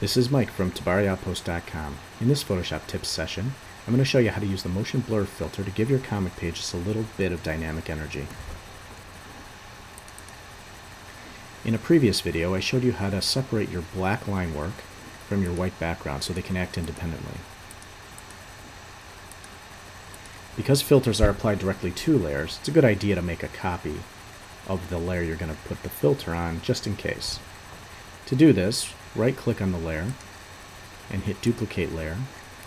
This is Mike from TabariOutpost.com. In this Photoshop tips session, I'm going to show you how to use the motion blur filter to give your comic page just a little bit of dynamic energy. In a previous video, I showed you how to separate your black line work from your white background so they can act independently. Because filters are applied directly to layers, it's a good idea to make a copy of the layer you're going to put the filter on, just in case. To do this, right-click on the layer and hit Duplicate Layer.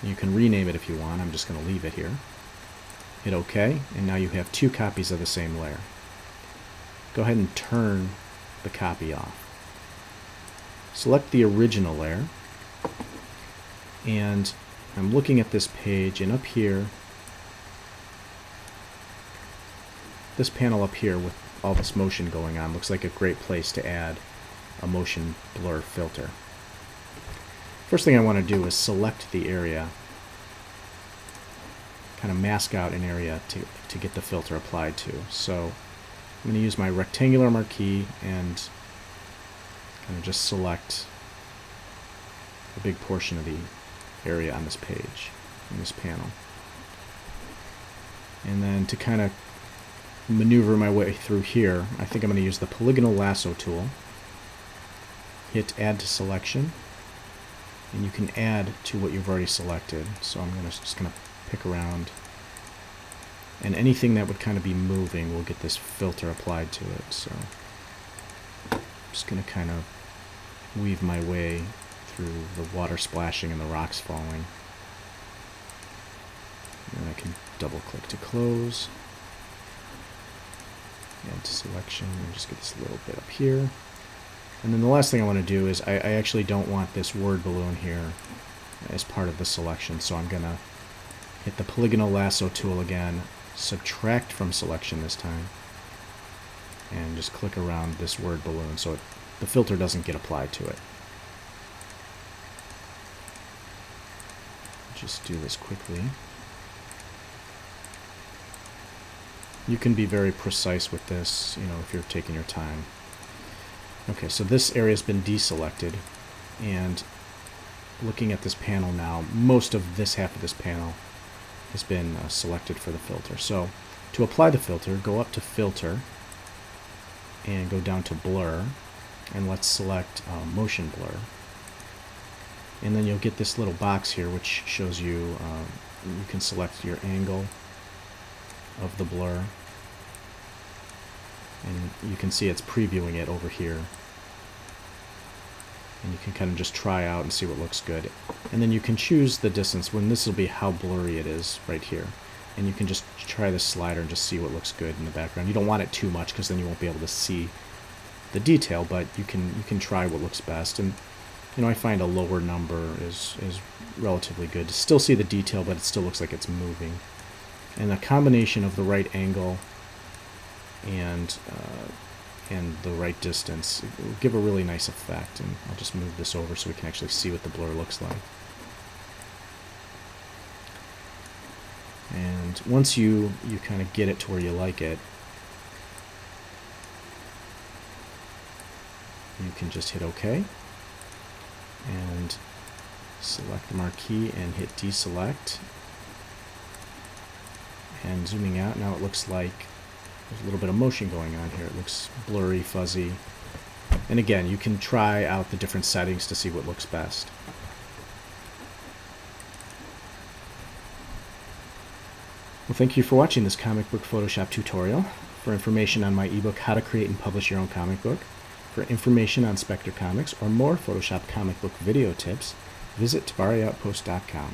You can rename it if you want. I'm just going to leave it here. Hit OK, and now you have two copies of the same layer. Go ahead and turn the copy off. Select the original layer, and I'm looking at this page, and up here, this panel up here with all this motion going on looks like a great place to add a motion blur filter. First thing I want to do is select the area, kind of mask out an area to get the filter applied to. So I'm going to use my rectangular marquee and kind of just select a big portion of the area on this page, in this panel. And then to kind of maneuver my way through here, I think I'm going to use the polygonal lasso tool. Hit Add to Selection, and you can add to what you've already selected. So I'm just going to pick around, and anything that would kind of be moving will get this filter applied to it. So I'm just going to kind of weave my way through the water splashing and the rocks falling. And I can double click to close, add to selection, and just get this little bit up here. And then the last thing I want to do is I actually don't want this word balloon here as part of the selection, so I'm going to hit the polygonal lasso tool again, subtract from selection this time, and just click around this word balloon so the filter doesn't get applied to it. Just do this quickly. You can be very precise with this, you know, if you're taking your time. Okay, so this area's been deselected, and looking at this panel now, most of this half of this panel has been selected for the filter. So to apply the filter, go up to Filter and go down to Blur, and let's select Motion Blur. And then you'll get this little box here which shows you, you can select your angle of the blur. And you can see it's previewing it over here. And you can kind of just try out and see what looks good. And then you can choose the distance, when this will be how blurry it is right here. And you can just try this slider and just see what looks good in the background. You don't want it too much because then you won't be able to see the detail, but you can try what looks best. And you know, I find a lower number is relatively good to still see the detail, but it still looks like it's moving. And a combination of the right angle and the right distance, it will give a really nice effect. And I'll just move this over so we can actually see what the blur looks like. And once you kind of get it to where you like it, you can just hit OK and select the marquee and hit deselect. And zooming out, now it looks like there's a little bit of motion going on here. It looks blurry, fuzzy. And again, you can try out the different settings to see what looks best. Well, thank you for watching this comic book Photoshop tutorial. For information on my ebook, How to Create and Publish Your Own Comic Book, for information on Spectre Comics or more Photoshop comic book video tips, visit TabariOutpost.com.